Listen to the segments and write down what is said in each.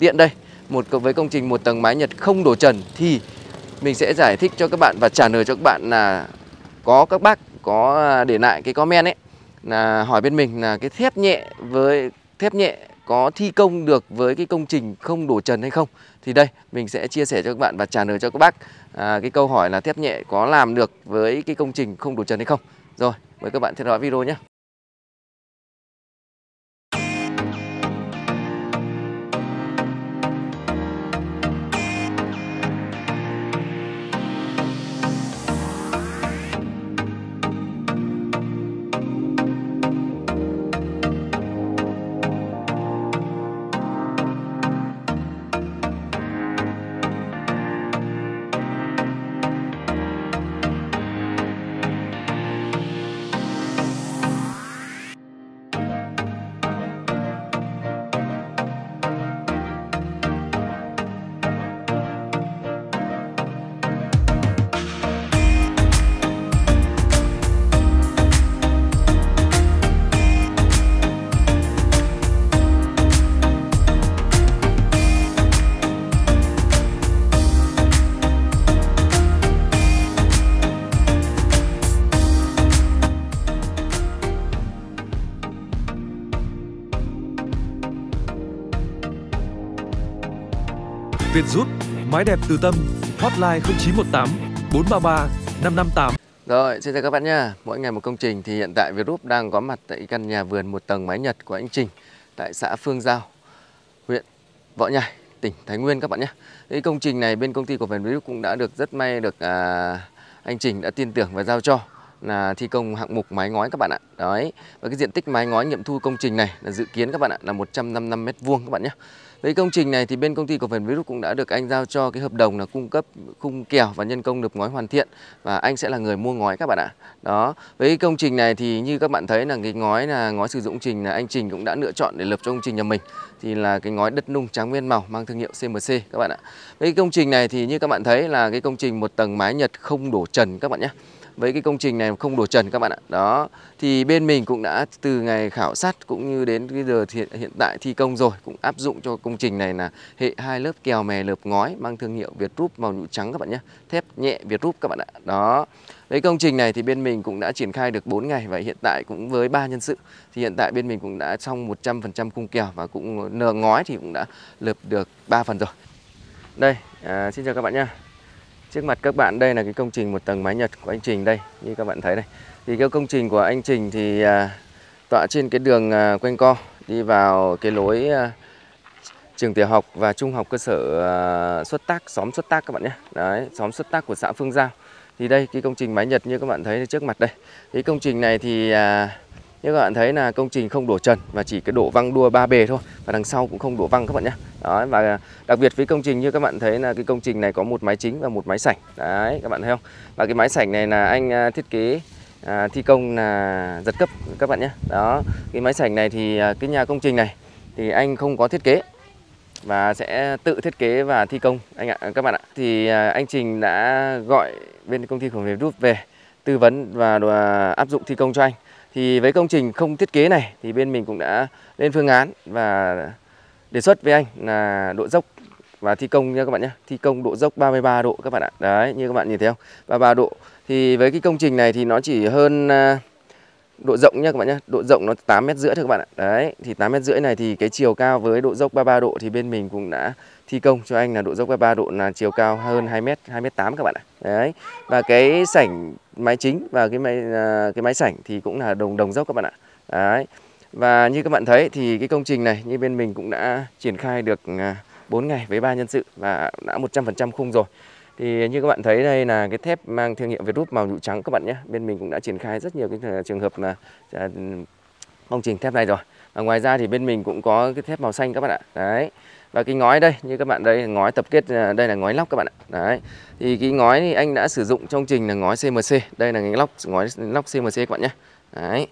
tiện đây. Với công trình một tầng mái Nhật không đổ trần thì mình sẽ giải thích cho các bạn và trả lời cho các bạn là có các bác có để lại cái comment ấy là hỏi bên mình là cái thép nhẹ có thi công được với cái công trình không đổ trần hay không. Thì đây mình sẽ chia sẻ cho các bạn và trả lời cho các bác cái câu hỏi là thép nhẹ có làm được với cái công trình không đổ trần hay không. Rồi, mời các bạn theo dõi video nhé. VietRoof, mái đẹp từ tâm, hotline 0918 433 558. Rồi, xin chào các bạn nha. Mỗi ngày một công trình thì hiện tại VietRoof đang có mặt tại căn nhà vườn một tầng mái Nhật của anh Trình tại xã Phương Giao, huyện Võ Nhai, tỉnh Thái Nguyên các bạn nhé. Cái công trình này bên công ty cổ phần VietRoof cũng đã được rất may được anh Trình đã tin tưởng và giao cho là thi công hạng mục mái ngói các bạn ạ. Đấy. Và cái diện tích mái ngói nghiệm thu công trình này là dự kiến các bạn ạ là 155 m2 các bạn nhé. Với công trình này thì bên công ty cổ phần VietRoof cũng đã được anh giao cho cái hợp đồng là cung cấp khung kèo và nhân công lợp ngói hoàn thiện và anh sẽ là người mua ngói các bạn ạ. Đó. Với công trình này thì như các bạn thấy là cái ngói là ngói sử dụng trình là anh Trình cũng đã lựa chọn để lợp cho công trình nhà mình thì là cái ngói đất nung trắng nguyên màu mang thương hiệu CMC các bạn ạ. Với công trình này thì như các bạn thấy là cái công trình một tầng mái Nhật không đổ trần các bạn nhé. Với cái công trình này không đổ trần các bạn ạ. Đó. Thì bên mình cũng đã từ ngày khảo sát cũng như đến bây giờ hiện tại thi công rồi, cũng áp dụng cho công trình này là hệ 2 lớp kèo mè lợp ngói mang thương hiệu VietRoof màu nhũ trắng các bạn nhé. Thép nhẹ VietRoof các bạn ạ. Đó. Với công trình này thì bên mình cũng đã triển khai được 4 ngày và hiện tại cũng với 3 nhân sự thì hiện tại bên mình cũng đã xong 100% khung kèo và cũng ngói thì cũng đã lợp được 3 phần rồi. Đây, xin chào các bạn nhé. Trước mặt các bạn đây là cái công trình một tầng mái Nhật của anh Trình đây, như các bạn thấy đây. Thì cái công trình của anh Trình thì tọa trên cái đường quanh co đi vào cái lối trường tiểu học và trung học cơ sở Xuất Tác, xóm Xuất Tác các bạn nhé. Đấy, xóm Xuất Tác của xã Phương Giao. Thì đây cái công trình mái Nhật như các bạn thấy trước mặt đây. Cái công trình này thì như các bạn thấy là công trình không đổ trần và chỉ cái đổ văng đua ba bề thôi và đằng sau cũng không đổ văng các bạn nhé. Đó, và đặc biệt với công trình như các bạn thấy là cái công trình này có một mái chính và một mái sảnh. Đấy các bạn thấy không? Và cái mái sảnh này là anh thiết kế thi công là giật cấp các bạn nhé. Đó, cái mái sảnh này thì cái nhà công trình này thì anh không có thiết kế và sẽ tự thiết kế và thi công anh ạ các bạn ạ. Thì anh Trình đã gọi bên công ty của VietRoof về tư vấn và áp dụng thi công cho anh. Thì với công trình không thiết kế này thì bên mình cũng đã lên phương án và đề xuất với anh là độ dốc và thi công nha các bạn nhé. Thi công độ dốc 33 độ các bạn ạ. Đấy, như các bạn nhìn thấy không? 33 độ. Thì với cái công trình này thì nó chỉ hơn độ rộng nha các bạn nhé. Độ rộng nó 8,5 m thôi các bạn ạ. Đấy, thì 8,5 m này thì cái chiều cao với độ dốc 33 độ thì bên mình cũng đã thi công cho anh là độ dốc 33 độ là chiều cao hơn 2,8 m các bạn ạ. Đấy. Và cái sảnh mái chính và cái mái sảnh thì cũng là đồng dốc các bạn ạ. Đấy. Và như các bạn thấy thì cái công trình này như bên mình cũng đã triển khai được 4 ngày với 3 nhân sự và đã 100% khung rồi. Thì như các bạn thấy đây là cái thép mang thương hiệu VietRoof màu nhũ trắng các bạn nhé. Bên mình cũng đã triển khai rất nhiều cái trường hợp là công trình thép này rồi. Và ngoài ra thì bên mình cũng có cái thép màu xanh các bạn ạ. Đấy. Và cái ngói đây như các bạn đây, ngói tập kết đây là ngói lóc các bạn ạ. Đấy. Thì cái ngói thì anh đã sử dụng trong trình là ngói CMC. Đây là ngói lóc CMC các bạn nhé. Đấy.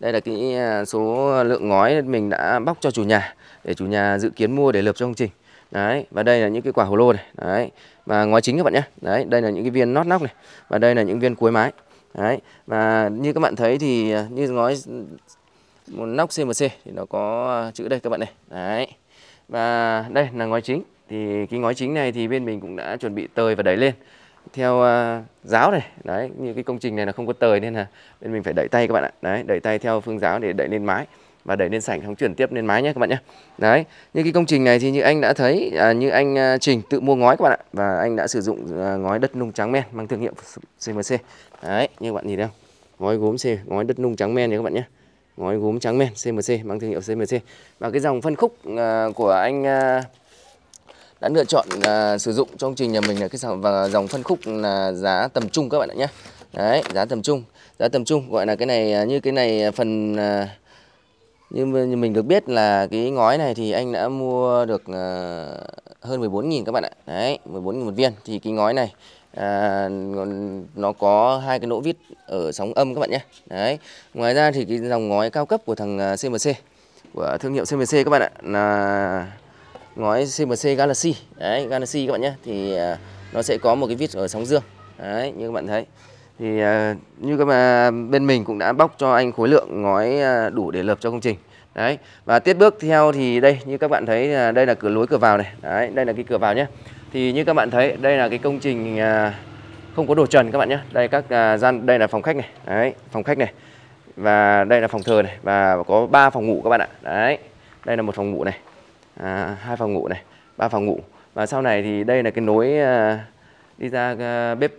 Đây là cái số lượng ngói mình đã bóc cho chủ nhà để chủ nhà dự kiến mua để lợp cho công trình. Đấy, và đây là những cái quả hồ lô này. Đấy. Và ngói chính các bạn nhé. Đấy, đây là những cái viên nót nóc này. Và đây là những viên cuối mái. Đấy. Và như các bạn thấy thì như ngói nóc CMC thì nó có chữ đây các bạn này. Đấy. Và đây là ngói chính. Thì cái ngói chính này thì bên mình cũng đã chuẩn bị tời và đẩy lên theo giáo này. Đấy, như cái công trình này là không có tời nên là bên mình phải đẩy tay các bạn ạ. Đấy, đẩy tay theo phương giáo để đẩy lên mái và đẩy lên sảnh, không chuyển tiếp lên mái nhé các bạn nhé. Đấy, như cái công trình này thì như anh đã thấy, như anh Trình tự mua ngói các bạn ạ. Và anh đã sử dụng ngói đất nung trắng men mang thương hiệu CMC. Đấy, như bạn nhìn thấy không? Ngói gốm ngói đất nung trắng men nhé các bạn nhé. Ngói gốm trắng men CMC mang thương hiệu CMC. Và cái dòng phân khúc của anh đã lựa chọn sử dụng trong trình nhà mình là cái dòng phân khúc là giá tầm trung các bạn ạ nhé. Đấy, giá tầm trung gọi là cái này, như cái này phần như mình được biết là cái ngói này thì anh đã mua được hơn 14.000 các bạn ạ. Đấy, 14.000 một viên. Thì cái ngói này nó có hai cái nỗ vít ở sóng âm các bạn nhé. Đấy, ngoài ra thì cái dòng ngói cao cấp của thằng CMC, của thương hiệu CMC các bạn ạ, là ngói CMC Galaxy. Đấy, Galaxy các bạn nhé. Thì nó sẽ có một cái vít ở sóng dương. Đấy, như các bạn thấy. Thì như các bạn, bên mình cũng đã bóc cho anh khối lượng ngói đủ để lợp cho công trình. Đấy, và tiếp bước theo thì đây, như các bạn thấy, đây là lối cửa vào này. Đấy, đây là cái cửa vào nhé. Thì như các bạn thấy, đây là cái công trình không có đồ trần các bạn nhé. Đây các gian, đây là phòng khách này. Đấy, phòng khách này. Và đây là phòng thờ này. Và có 3 phòng ngủ các bạn ạ. Đấy, đây là một phòng ngủ này, 2 phòng ngủ này, 3 phòng ngủ. Và sau này thì đây là cái nối đi ra bếp,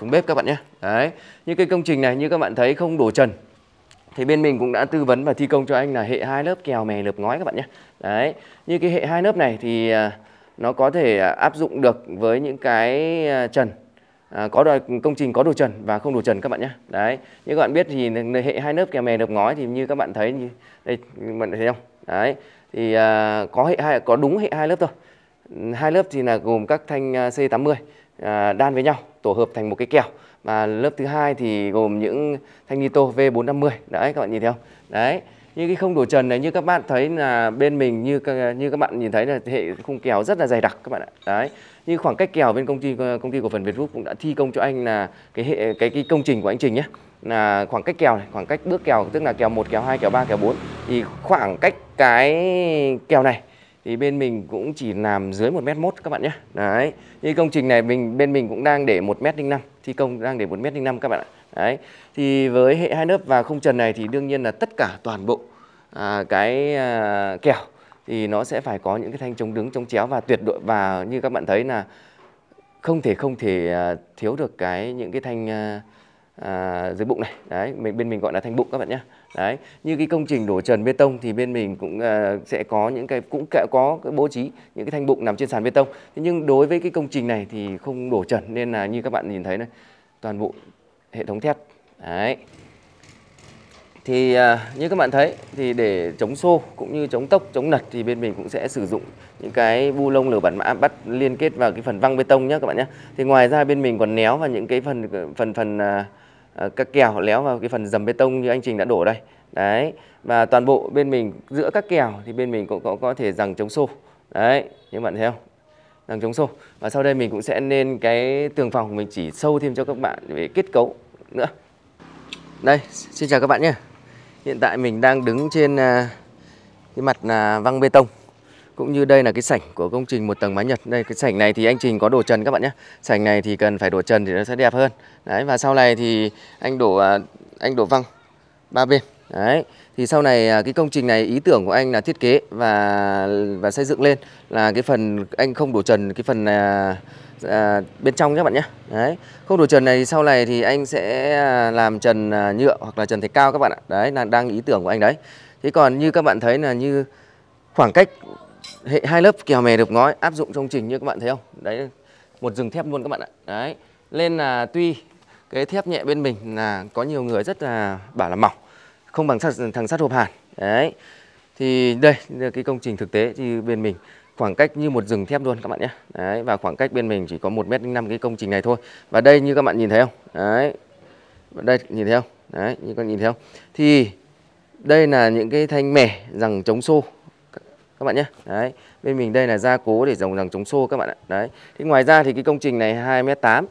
xuống bếp các bạn nhé. Đấy, như cái công trình này như các bạn thấy không đổ trần, thì bên mình cũng đã tư vấn và thi công cho anh là hệ 2 lớp kèo mè lợp ngói các bạn nhé. Đấy, như cái hệ 2 lớp này thì nó có thể áp dụng được với những cái trần công trình có đồ trần và không đồ trần các bạn nhé. Đấy, như các bạn biết thì hệ 2 lớp kèo mè lợp ngói thì như các bạn thấy, đây các bạn thấy không? Đấy, thì có đúng hệ 2 lớp thôi. 2 lớp thì là gồm các thanh C80 đan với nhau tổ hợp thành một cái kèo, và lớp thứ 2 thì gồm những thanh nito V450. Đấy, các bạn nhìn thấy không? Đấy, như cái không đổ trần này như các bạn thấy là bên mình, như các bạn nhìn thấy là hệ khung kèo rất là dày đặc các bạn ạ. Đấy, như khoảng cách kèo bên công ty cổ phần VietRoof cũng đã thi công cho anh là cái công trình của anh Trình nhé, là khoảng cách kèo này, khoảng cách bước kèo, tức là kèo 1, kèo 2, kèo 3, kèo 4. Thì khoảng cách cái kèo này thì bên mình cũng chỉ làm dưới 1m1 các bạn nhé. Đấy, như công trình này bên mình cũng đang để 1m05, thi công đang để 1m05 các bạn ạ. Đấy, thì với hệ 2 lớp và không trần này thì đương nhiên là tất cả toàn bộ kèo thì nó sẽ phải có những cái thanh chống đứng chống chéo, và tuyệt đối, và như các bạn thấy là không thể thiếu được những cái thanh dưới bụng này. Đấy, bên mình gọi là thanh bụng các bạn nhé. Đấy, như cái công trình đổ trần bê tông thì bên mình cũng sẽ có cũng có bố trí những cái thanh bụng nằm trên sàn bê tông. Thế nhưng đối với cái công trình này thì không đổ trần nên là như các bạn nhìn thấy này, toàn bộ hệ thống thép. Đấy, thì như các bạn thấy thì để chống xô cũng như chống tốc chống lật thì bên mình cũng sẽ sử dụng những cái bu lông lửa bản mã bắt liên kết vào cái phần văng bê tông nhé các bạn nhé. Thì ngoài ra bên mình còn léo vào những cái các kèo, léo vào cái phần dầm bê tông như anh Trình đã đổ đây. Đấy, và toàn bộ bên mình giữa các kèo thì bên mình cũng có thể rằng chống xô. Đấy, như bạn thấy không? Rằng chống xô. Và sau đây mình cũng sẽ lên cái tường phòng, mình chỉ sâu thêm cho các bạn về kết cấu nữa. Đây, xin chào các bạn nhé. Hiện tại mình đang đứng trên cái mặt là văng bê tông, cũng như đây là cái sảnh của công trình một tầng mái Nhật. Đây, cái sảnh này thì anh Trình có đổ trần các bạn nhé. Sảnh này thì cần phải đổ trần thì nó sẽ đẹp hơn. Đấy, và sau này thì anh đổ văng 3 bên. Đấy, thì sau này cái công trình này ý tưởng của anh là thiết kế và xây dựng lên là cái phần anh không đổ trần, cái phần bên trong các bạn nhé. Đấy, không đổ trần này thì sau này thì anh sẽ làm trần nhựa hoặc là trần thạch cao các bạn ạ. Đấy là đang ý tưởng của anh đấy. Thế còn như các bạn thấy là như khoảng cách hệ 2 lớp kèo mè lợp ngói áp dụng trong công trình như các bạn thấy không? Đấy, một rừng thép luôn các bạn ạ. Đấy, nên là tuy cái thép nhẹ bên mình là có nhiều người rất là bảo là mỏng, không bằng thằng sắt hộp hàn. Đấy, thì đây cái công trình thực tế thì bên mình khoảng cách như một rừng thép luôn các bạn nhé. Đấy, và khoảng cách bên mình chỉ có 1m05 cái công trình này thôi. Và đây như các bạn nhìn thấy không? Đấy, đây nhìn thấy không? Đấy, như các bạn nhìn thấy không? Thì đây là những cái thanh mẻ rằng chống xô các bạn nhé. Đấy, bên mình đây là gia cố để dòng rằng chống xô các bạn ạ. Đấy, thì ngoài ra thì cái công trình này 2m8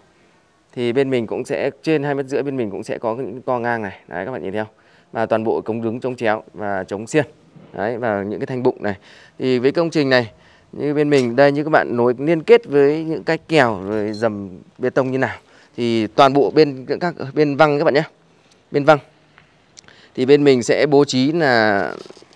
thì bên mình cũng sẽ trên 2m rưỡi, bên mình cũng sẽ có những co ngang này. Đấy, các bạn nhìn theo, và toàn bộ cống đứng chống chéo và chống xiên. đấy, và những cái thanh bụng này. Thì với công trình này như bên mình đây, như các bạn nối liên kết với những cái kèo rồi dầm bê tông như nào thì toàn bộ bên các bên văng các bạn nhé, bên văng thì bên mình sẽ bố trí là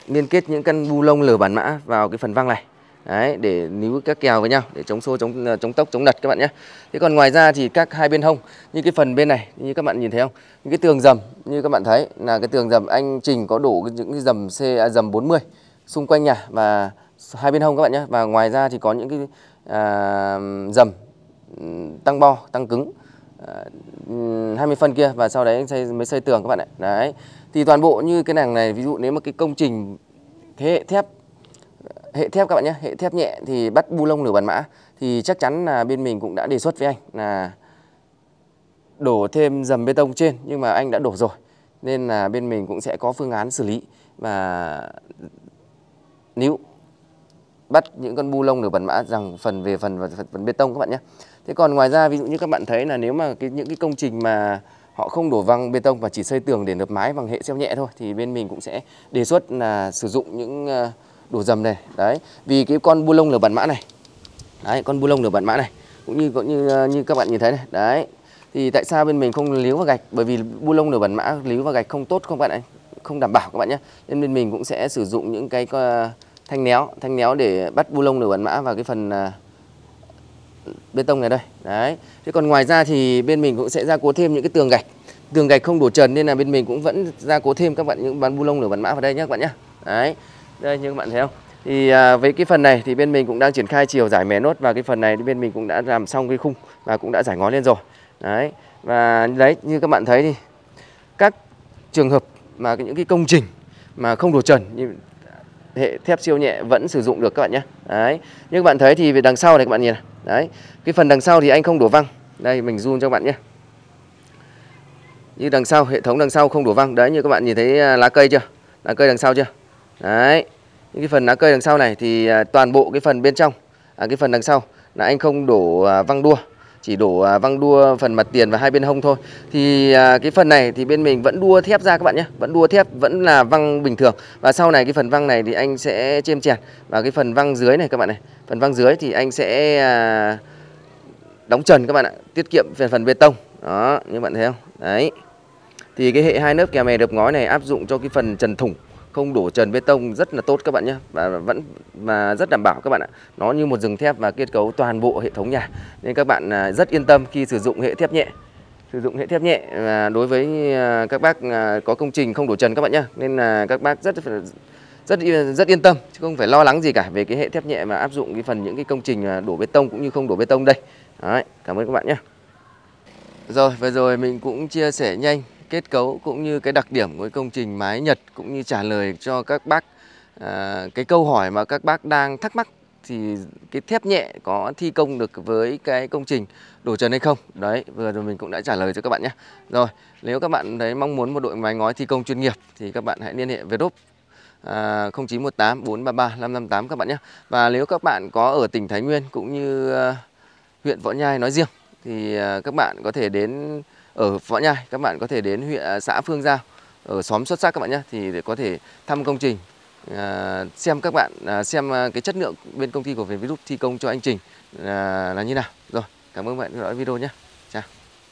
liên kết những căn bu lông lở bản mã vào cái phần văng này. Đấy, để níu các kèo với nhau để chống xô, chống tốc, chống lật các bạn nhé. Thế còn ngoài ra thì các hai bên hông, như cái phần bên này như các bạn nhìn thấy không, những cái tường dầm như các bạn thấy là cái tường dầm anh Trình có đổ những cái dầm dầm 40 xung quanh nhà và hai bên hông các bạn nhé. Và ngoài ra thì có những cái dầm tăng bo, tăng cứng 20 phân kia, và sau đấy anh mới xây tường các bạn ạ. Đấy, thì toàn bộ như cái nàng này, ví dụ nếu mà cái công trình thế hệ thép các bạn nhé, hệ thép nhẹ thì bắt bu lông nửa bản mã, thì chắc chắn là bên mình cũng đã đề xuất với anh là đổ thêm dầm bê tông trên, nhưng mà anh đã đổ rồi nên là bên mình cũng sẽ có phương án xử lý và níu bắt những con bu lông nửa bản mã rằng phần về phần bê tông các bạn nhé. Thế còn ngoài ra ví dụ như các bạn thấy là nếu mà những cái công trình mà họ không đổ văng bê tông và chỉ xây tường để lợp mái bằng hệ xeo nhẹ thôi, thì bên mình cũng sẽ đề xuất là sử dụng những đổ dầm này. Đấy, vì cái con bu lông nửa bản mã này, đấy, con bu lông nửa bản mã này cũng như các bạn nhìn thấy này, đấy, thì tại sao bên mình không líu vào gạch? Bởi vì bu lông nửa bản mã líu vào gạch không tốt không bạn ạ, không đảm bảo các bạn nhé. Nên bên mình cũng sẽ sử dụng những cái thanh néo để bắt bu lông nửa bản mã vào cái phần bê tông này đây. Đấy, thế còn ngoài ra thì bên mình cũng sẽ gia cố thêm những cái tường gạch không đổ trần, nên là bên mình cũng vẫn gia cố thêm các bạn những bán bu lông nửa bản mã vào đây nhé các bạn nhé. Đấy, đây như các bạn thấy không, thì với cái phần này thì bên mình cũng đang triển khai chiều giải mé nốt, và cái phần này thì bên mình cũng đã làm xong cái khung và cũng đã giải ngó lên rồi. Đấy, và đấy như các bạn thấy thì các trường hợp mà những cái công trình mà không đổ trần như hệ thép siêu nhẹ vẫn sử dụng được các bạn nhé. Đấy, như các bạn thấy thì về đằng sau này các bạn nhìn này, đấy, cái phần đằng sau thì anh không đổ văng, đây mình zoom cho các bạn nhé, như đằng sau hệ thống đằng sau không đổ văng. Đấy, như các bạn nhìn thấy lá cây chưa, lá cây đằng sau chưa. Đấy, những cái phần lá cây đằng sau này thì toàn bộ cái phần bên trong, cái phần đằng sau là anh không đổ văng đua, chỉ đổ văng đua phần mặt tiền và hai bên hông thôi. Thì cái phần này thì bên mình vẫn đua thép ra các bạn nhé, vẫn đua thép, vẫn là văng bình thường. Và sau này cái phần văng này thì anh sẽ chêm chèn, và cái phần văng dưới này các bạn này, phần văng dưới thì anh sẽ đóng trần các bạn ạ, tiết kiệm về phần bê tông. Đó, như bạn thấy không? Đấy, thì cái hệ hai lớp kè mè đập ngói này áp dụng cho cái phần trần thủng không đổ trần bê tông rất là tốt các bạn nhé, và vẫn rất đảm bảo các bạn ạ. Nó như một rừng thép và kết cấu toàn bộ hệ thống nhà, nên các bạn rất yên tâm khi sử dụng hệ thép nhẹ. Sử dụng hệ thép nhẹ đối với các bác có công trình không đổ trần các bạn nhé, nên là các bác rất yên tâm chứ không phải lo lắng gì cả về cái hệ thép nhẹ mà áp dụng cái phần những cái công trình đổ bê tông cũng như không đổ bê tông đây. Đấy, cảm ơn các bạn nhé. Rồi, vừa rồi mình cũng chia sẻ nhanh kết cấu cũng như cái đặc điểm của công trình mái Nhật, cũng như trả lời cho các bác cái câu hỏi mà các bác đang thắc mắc thì cái thép nhẹ có thi công được với cái công trình đổ trần hay không. Đấy, vừa rồi mình cũng đã trả lời cho các bạn nhé. Rồi, nếu các bạn đấy mong muốn một đội mái ngói thi công chuyên nghiệp thì các bạn hãy liên hệ VietRoof 0918 433 558 các bạn nhé. Và nếu các bạn có ở tỉnh Thái Nguyên cũng như huyện Võ Nhai nói riêng thì các bạn có thể đến ở Võ Nhai, các bạn có thể đến huyện xã Phương Giao ở xóm Xuất Sắc các bạn nhé, thì để có thể thăm công trình, xem các bạn xem cái chất lượng bên công ty của VietRoof thi công cho anh Trình là như nào. Rồi, cảm ơn các bạn đã theo dõi video nhé. Chào.